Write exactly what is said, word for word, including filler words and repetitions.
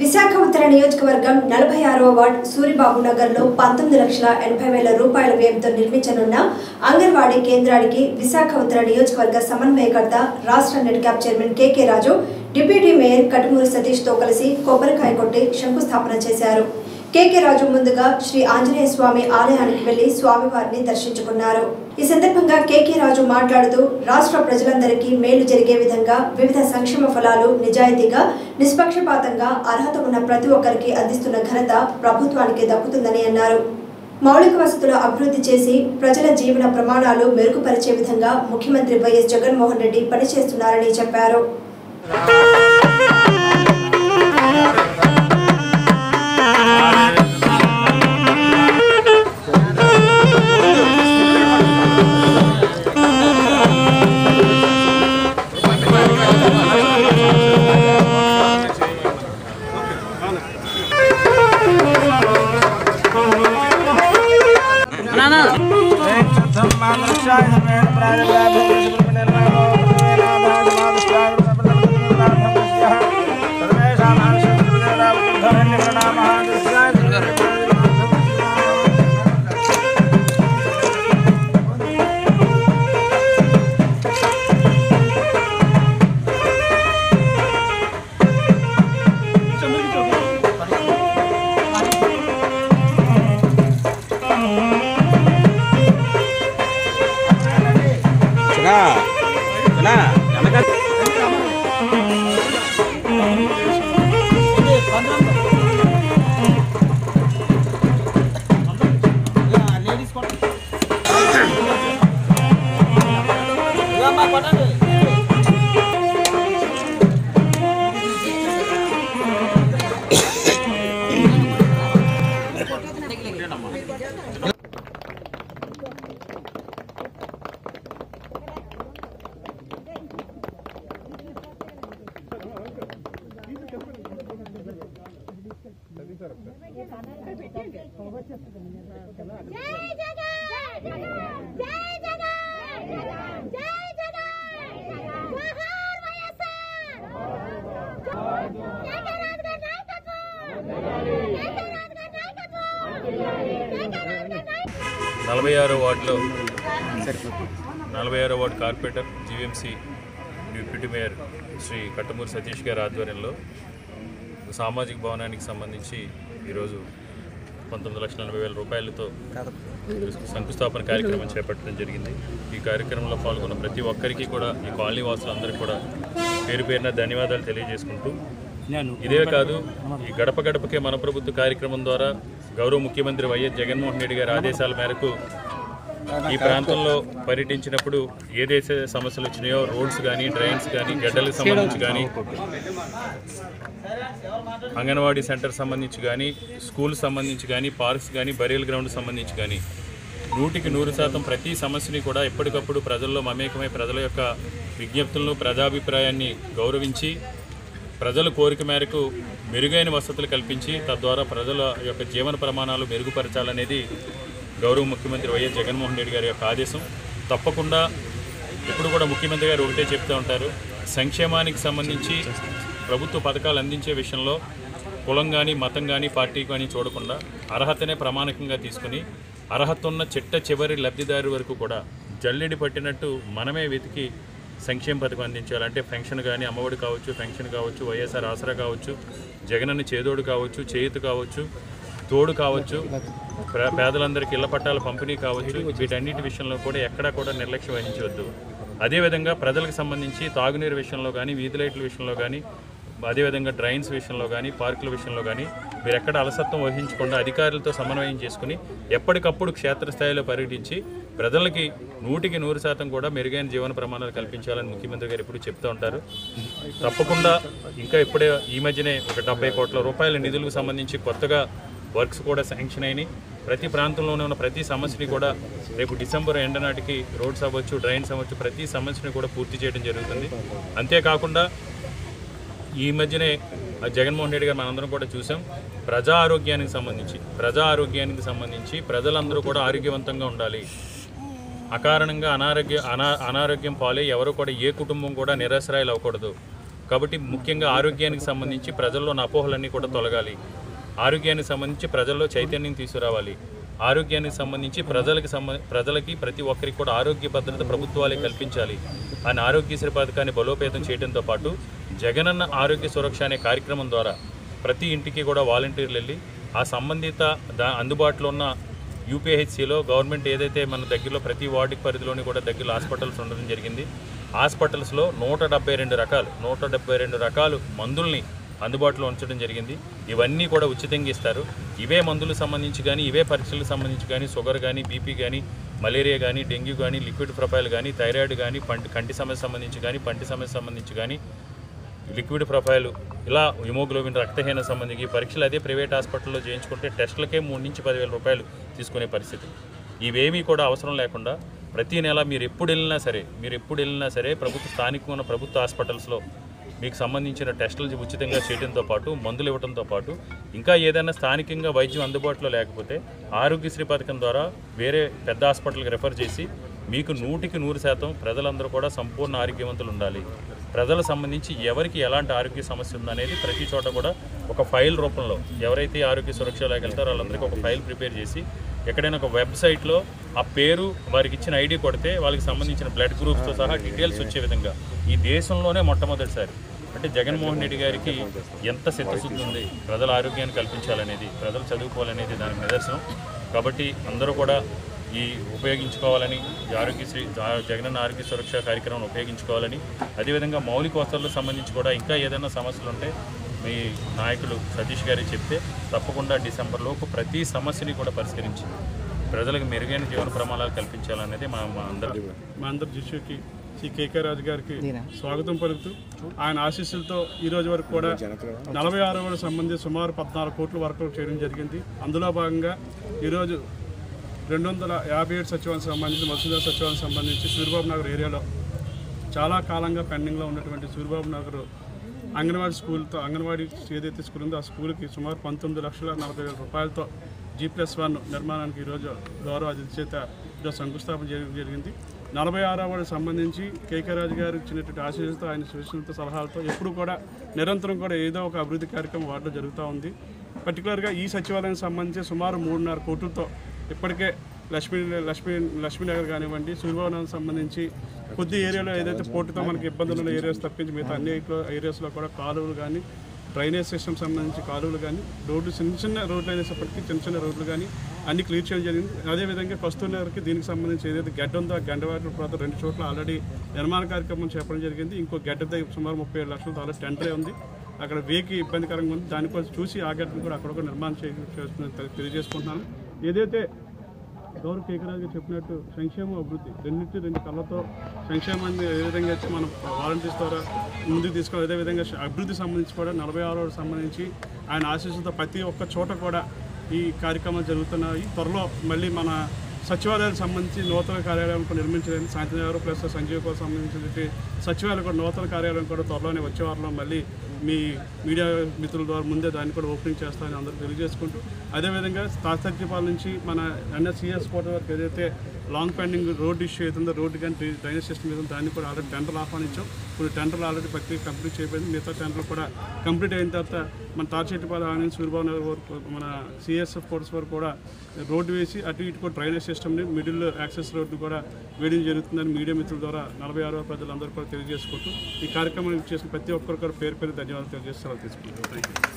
విశాఖ ఉత్తర నియోజకవర్గం నలభై ఆరవ వార్డు సూరిబాబు నగర్లో పంతొమ్మిది లక్షల ఎనభై వేల రూపాయల వ్యయంతో నిర్మించనున్న అంగన్వాడీ కేంద్రానికి విశాఖ ఉత్తర నియోజకవర్గ సమన్వయకర్త రాష్ట్ర net cap chairman K K Raju deputy mayor Katamuru Satish తో కలిసి కొబ్బరికాయ కొట్టి శంకుస్థాపన చేశారు। కే కే రాజు ముందుగా శ్రీ ఆంజనేయ స్వామి ఆలయానికి వెళ్లి స్వామివారిని దర్శించుకున్నారు। ఈ సందర్భంగా కే కే రాజు మాట్లాడుతూ రాష్ట్ర ప్రజలందరికీ మేలు జరిగే విధంగా వివిధ సంక్షేమ ఫలాలు నిజాయితీగా నిష్పక్షపాతంగా అర్హత ఉన్న ప్రతి ఒక్కరికి అందిస్తున్న ఘనత ప్రభుత్వానికి దక్కుతుందని అన్నారు। మౌలిక వసతుల అభివృద్ధి చేసి ప్రజల జీవన ప్రమాణాలు మెరుగుపరిచే విధంగా ముఖ్యమంత్రి వై ఎస్ జగన్ మోహన్ రెడ్డి పనిచేస్తున్నారని చెప్పారు। నలభై ఆరో వార్డులో నలభై ఆరో వార్డు corporator GVMC deputy mayor Shri Kattamuru Satish గారి ఆధ్వర్యంలో సామాజిక భవనానికి సంబంధించి ఈరోజు పంతొమ్మిది లక్షల నలభై వేల రూపాయలతో శంకుస్థాపన కార్యక్రమం చేపట్టడం జరిగింది। ఈ కార్యక్రమంలో పాల్గొన్న ప్రతి ఒక్కరికి కూడా ఈ కాలనీ వాసులందరికీ కూడా పేరు పేరున ధన్యవాదాలు తెలియజేసుకుంటూ, ఇదే కాదు ఈ గడప గడపకే మన ప్రభుత్వ కార్యక్రమం ద్వారా గౌరవ ముఖ్యమంత్రి వై ఎస్ జగన్మోహన్ రెడ్డి గారి ఆదేశాల మేరకు ఈ ప్రాంతంలో పర్యటించినప్పుడు ఏదైతే సమస్యలు వచ్చినాయో రోడ్స్ కానీ డ్రైన్స్ కానీ గడ్డలకు సంబంధించి కానీ అంగన్వాడీ సెంటర్ సంబంధించి కానీ స్కూల్ సంబంధించి కానీ పార్క్స్ కానీ బరియల్ గ్రౌండ్ సంబంధించి కానీ నూటికి నూరు శాతం ప్రతి సమస్యని కూడా ఎప్పటికప్పుడు ప్రజల్లో మమేకమై ప్రజల యొక్క విజ్ఞప్తులను ప్రజాభిప్రాయాన్ని గౌరవించి ప్రజల కోరిక మేరకు మెరుగైన వసతులు కల్పించి తద్వారా ప్రజల యొక్క జీవన ప్రమాణాలు మెరుగుపరచాలనేది గౌరవ ముఖ్యమంత్రి వై ఎస్ జగన్మోహన్ రెడ్డి గారి యొక్క ఆదేశం। తప్పకుండా ఇప్పుడు కూడా ముఖ్యమంత్రి గారు ఒకటే చెప్తూ ఉంటారు, సంక్షేమానికి సంబంధించి ప్రభుత్వ పథకాలు అందించే విషయంలో కులం కానీ మతం కానీ పార్టీ కానీ చూడకుండా అర్హతనే ప్రమాణికంగా తీసుకుని అర్హత ఉన్న చిట్ట చివరి లబ్ధిదారు వరకు కూడా జల్లెడి పట్టినట్టు మనమే వెతికి సంక్షేమ పథకం అందించాలంటే పెన్షన్ కానీ అమ్మఒడి కావచ్చు, పెన్షన్ కావచ్చు, వై ఎస్ ఆర్ ఆసరా కావచ్చు, జగనన్న చేదోడు కావచ్చు, చేయూత కావచ్చు, తోడు కావచ్చు, పేదలందరికీ ఇళ్ల పట్టాల పంపిణీ కావచ్చు, వీటన్నిటి విషయంలో కూడా ఎక్కడా కూడా నిర్లక్ష్యం వహించవద్దు। అదేవిధంగా ప్రజలకు సంబంధించి తాగునీరు విషయంలో కానీ, వీధి లైట్ల విషయంలో కానీ, అదేవిధంగా డ్రైన్స్ విషయంలో కానీ, పార్కుల విషయంలో కానీ మీరు ఎక్కడ అలసత్వం వహించకుండా అధికారులతో సమన్వయం చేసుకుని ఎప్పటికప్పుడు క్షేత్రస్థాయిలో పర్యటించి ప్రజలకి నూటికి నూరు శాతం కూడా మెరుగైన జీవన ప్రమాణాలు కల్పించాలని ముఖ్యమంత్రి గారు ఎప్పుడు చెప్తూ ఉంటారు। తప్పకుండా ఇంకా ఇప్పుడే ఈ మధ్యనే ఒక డెబ్బై కోట్ల రూపాయల నిధులకు సంబంధించి కొత్తగా వర్క్స్ కూడా శాంక్షన్ అయినాయి। ప్రతి ప్రాంతంలోనే ఉన్న ప్రతి సమస్యని కూడా రేపు డిసెంబర్ ఎండ నాటికి రోడ్స్ అవ్వచ్చు, డ్రైన్స్ అవ్వచ్చు, ప్రతి సమస్యని కూడా పూర్తి చేయడం జరుగుతుంది। అంతేకాకుండా ఈ మధ్యనే జగన్మోహన్ రెడ్డి గారు మనందరం కూడా చూసాం, ప్రజా ఆరోగ్యానికి సంబంధించి ప్రజా ఆరోగ్యానికి సంబంధించి ప్రజలందరూ కూడా ఆరోగ్యవంతంగా ఉండాలి, అకారణంగా అనారోగ్య అనా అనారోగ్యం పాలై ఎవరు కూడా ఏ కుటుంబం కూడా నిరాశ్రాయాలు అవ్వకూడదు, కాబట్టి ముఖ్యంగా ఆరోగ్యానికి సంబంధించి ప్రజల్లో అపోహలన్నీ కూడా తొలగాలి. ఆరోగ్యానికి సంబంధించి ప్రజల్లో చైతన్యం తీసుకురావాలి. ఆరోగ్యానికి సంబంధించి ప్రజలకు ప్రజలకి ప్రతి ఒక్కరికి కూడా ఆరోగ్య భద్రత ప్రభుత్వాలే కల్పించాలి. ఆయన ఆరోగ్యశ్రీ పథకాన్ని బలోపేతం చేయడంతో పాటు జగనన్న ఆరోగ్య సురక్ష అనే కార్యక్రమం ద్వారా ప్రతి ఇంటికి కూడా వాలంటీర్లు వెళ్ళి ఆ సంబంధిత దా అందుబాటులో ఉన్న యూపీహెచ్సిలో గవర్నమెంట్ ఏదైతే మన దగ్గరలో ప్రతి వార్డు పరిధిలోని కూడా దగ్గరలో హాస్పిటల్స్ ఉండడం జరిగింది. హాస్పిటల్స్లో నూట డెబ్బై రెండు రకాలు నూట డెబ్బై రెండు రకాలు మందుల్ని అందుబాటులో ఉంచడం జరిగింది. ఇవన్నీ కూడా ఉచితంగా ఇస్తారు. ఇవే మందులకు సంబంధించి కానీ ఇవే పరీక్షలకు సంబంధించి కానీ షుగర్ కానీ బీపీ కానీ మలేరియా కానీ డెంగ్యూ కానీ లిక్విడ్ ప్రొఫైల్ కానీ థైరాయిడ్ కానీ పంటి కంటి సమస్య సంబంధించి కానీ పంటి సమస్య సంబంధించి కానీ లిక్విడ్ ప్రొఫైలు ఇలా హిమోగ్లోబిన్ రక్తహీన సంబంధించి పరీక్షలు అదే ప్రైవేట్ హాస్పిటల్లో చేయించుకుంటే టెస్టులకే మూడు నుంచి పదివేల రూపాయలు తీసుకునే పరిస్థితి. ఇవేమీ కూడా అవసరం లేకుండా ప్రతీ నెల మీరు ఎప్పుడు వెళ్ళినా సరే మీరు ఎప్పుడు వెళ్ళినా సరే ప్రభుత్వ స్థానికమైన ప్రభుత్వ హాస్పిటల్స్లో మీకు సంబంధించిన టెస్టులు ఉచితంగా చేయడంతో పాటు మందులు ఇవ్వడంతో పాటు ఇంకా ఏదైనా స్థానికంగా వైద్యం అందుబాటులో లేకపోతే ఆరోగ్యశ్రీ పథకం ద్వారా వేరే పెద్ద హాస్పిటల్కి రెఫర్ చేసి మీకు నూటికి నూరు శాతం ప్రజలందరూ కూడా సంపూర్ణ ఆరోగ్యవంతులు ఉండాలి. ప్రజలకు సంబంధించి ఎవరికి ఎలాంటి ఆరోగ్య సమస్య ఉందనేది ప్రతి చోట కూడా ఒక ఫైల్ రూపంలో ఎవరైతే ఆరోగ్య సురక్షలోకి వెళ్తారో వాళ్ళందరికీ ఒక ఫైల్ ప్రిపేర్ చేసి ఎక్కడైనా ఒక వెబ్సైట్లో ఆ పేరు వారికి ఇచ్చిన ఐడి కొడితే వాళ్ళకి సంబంధించిన బ్లడ్ గ్రూప్స్తో సహా డీటెయిల్స్ వచ్చే విధంగా ఈ దేశంలోనే మొట్టమొదటిసారి అంటే జగన్మోహన్ రెడ్డి గారికి ఎంత సిద్ధశుద్ధి ఉంది ప్రజల ఆరోగ్యాన్ని కల్పించాలనేది ప్రజలు చదువుకోవాలనేది దానికి నిదర్శనం. కాబట్టి అందరూ కూడా ఈ ఉపయోగించుకోవాలని ఆరోగ్యశ్రీ జగనన్న ఆరోగ్య సురక్ష కార్యక్రమాన్ని ఉపయోగించుకోవాలని అదేవిధంగా మౌలిక వసతులకు సంబంధించి కూడా ఇంకా ఏదైనా సమస్యలు ఉంటే మీ నాయకులు సతీష్ గారి చెప్తే తప్పకుండా డిసెంబర్లోపు ప్రతి సమస్యని కూడా పరిష్కరించి ప్రజలకు మెరుగైన జీవన ప్రమాణాలు కల్పించాలనేది మా అందరి మా అందరి దృష్టికి శ్రీ కే కే రాజు గారికి స్వాగతం పలుకుతూ ఆయన ఆశీస్సులతో ఈరోజు వరకు కూడా నలభై ఆరు వేల సంబంధించి సుమారు పద్నాలుగు కోట్ల వర్కులు చేయడం జరిగింది. అందులో భాగంగా ఈరోజు రెండు వందల యాభై ఏడు సచివాలయం సంబంధించి మసూదా సచివాలయం సంబంధించి సూరిబాబు నగర్ ఏరియాలో చాలా కాలంగా పెండింగ్లో ఉన్నటువంటి సూరిబాబు నగర్ అంగన్వాడీ స్కూల్తో అంగన్వాడీ ఏదైతే స్కూల్ ఉందో ఆ స్కూల్కి సుమారు పంతొమ్మిది లక్షల నలభై వేల రూపాయలతో జీ ప్లస్ వన్ నిర్మాణానికి ఈరోజు గౌరవ అతిథి చేత ఈరోజు శంకుస్థాపన చేయడం జరిగింది. నలభై ఆరో వాడికి సంబంధించి కే కే రాజు గారు ఇచ్చినటువంటి ఆశీస్సులతో ఆయన సూచనలతో సలహాలతో ఎప్పుడు కూడా నిరంతరం కూడా ఏదో ఒక అభివృద్ధి కార్యక్రమం వాటిలో జరుగుతూ ఉంది. పర్టికులర్గా ఈ సచివాలయానికి సంబంధించి సుమారు మూడున్నర కోట్లతో ఇప్పటికే లక్ష్మీ లక్ష్మీ లక్ష్మీనగర్ కానివ్వండి సూరిబాబు నగర్ సంబంధించి కొద్ది ఏరియాలో ఏదైతే పోర్టుతో మనకి ఇబ్బందులు ఉన్న ఏరియాస్ తప్పించి మిగతా అన్ని ఏరియాస్లో కూడా కాలువలు కానీ డ్రైనేజ్ సిస్టమ్ సంబంధించి కాలువలు కానీ రోడ్లు చిన్న చిన్న రోడ్లు అనేటప్పటికీ చిన్న చిన్న రోడ్లు కానీ అన్ని క్లియర్ చేయడం జరిగింది. అదేవిధంగా కస్తూర్నగర్కి దీనికి సంబంధించి ఏదైతే గడ్డ ఉందో ఆ గడ్డ వాటి తర్వాత రెండు చోట్ల ఆల్రెడీ నిర్మాణ కార్యక్రమం చేపడం జరిగింది. ఇంకో గడ్డ దగ్గర సుమారు ముప్పై ఏడు లక్షలతో ఆల్రెడీ టెండర్ ఉంది. అక్కడ వేకి ఇబ్బందికరంగా ఉంది. దానికోసం చూసి ఆ గడ్డను కూడా అక్కడ కూడా నిర్మాణం చేస్తున్న తెలియజేసుకుంటున్నాను. ఏదైతే గౌరవ కే కే రాజు గారు చెప్పినట్టు సంక్షేమ అభివృద్ధి రెండింటి రెండు కళ్ళతో సంక్షేమాన్ని ఏ విధంగా వచ్చి మనం వాలంటీర్స్ ద్వారా ముందుకు తీసుకోవాలి. అదేవిధంగా అభివృద్ధి సంబంధించి కూడా నలభై ఆరో సంబంధించి ఆయన ఆశీస్సులతో ప్రతి ఒక్క చోట కూడా ఈ కార్యక్రమాలు జరుగుతున్నాయి. త్వరలో మళ్ళీ మన సచివాలయానికి సంబంధించి నూతన కార్యాలయం కూడా నిర్మించడానికి శాంతి నగర్ ప్లస్ సంజీవ్ కోసం సంబంధించినటువంటి సచివాలయం కూడా నూతన కార్యాలయం కూడా త్వరలోనే వచ్చే వారంలో మళ్ళీ మీ మీడియా మిత్రుల ద్వారా ముందే దాన్ని కూడా ఓపెనింగ్ చేస్తామని అందరూ తెలియజేసుకుంటూ అదేవిధంగా తాతర్జీపాల్ నుంచి మన ఎన్ఎస్సిఎస్ కోట వరకు ఏదైతే లాంగ్ పెండింగ్ రోడ్ ఇష్యూ అవుతుందో రోడ్డు కానీ డ్రైనేజ్ సిస్టమ్ ఏదో దాన్ని కూడా ఆల్రెడీ టెండర్లు ఆహ్వానించాం. ఇప్పుడు టెండర్లు ఆల్రెడీ ప్రక్రియ కంప్లీట్ చేయబడింది. మిగతా టెండర్లు కూడా కంప్లీట్ అయిన తర్వాత మన తాతర్జీపాల్ ఆనంద సూరిబాబు నగర్ వరకు మన సిఎస్ఎఫ్ కోర్స్ వరకు కూడా రోడ్డు వేసి అటు ఇటు కూడా డ్రైనేజ్ సిస్టమ్ని మిడిల్ యాక్సెస్ రోడ్డు కూడా వేయడం జరుగుతుందని మీడియా మిత్రుల ద్వారా నలభై ఆరో ప్రజలందరూ కూడా తెలియజేసుకుంటూ ఈ కార్యక్రమం చేసిన ప్రతి ఒక్కరు కూడా పేరు పేరు ధన్యవాదాలు తెలియజేస్తారని తీసుకుంటారు. Thank you.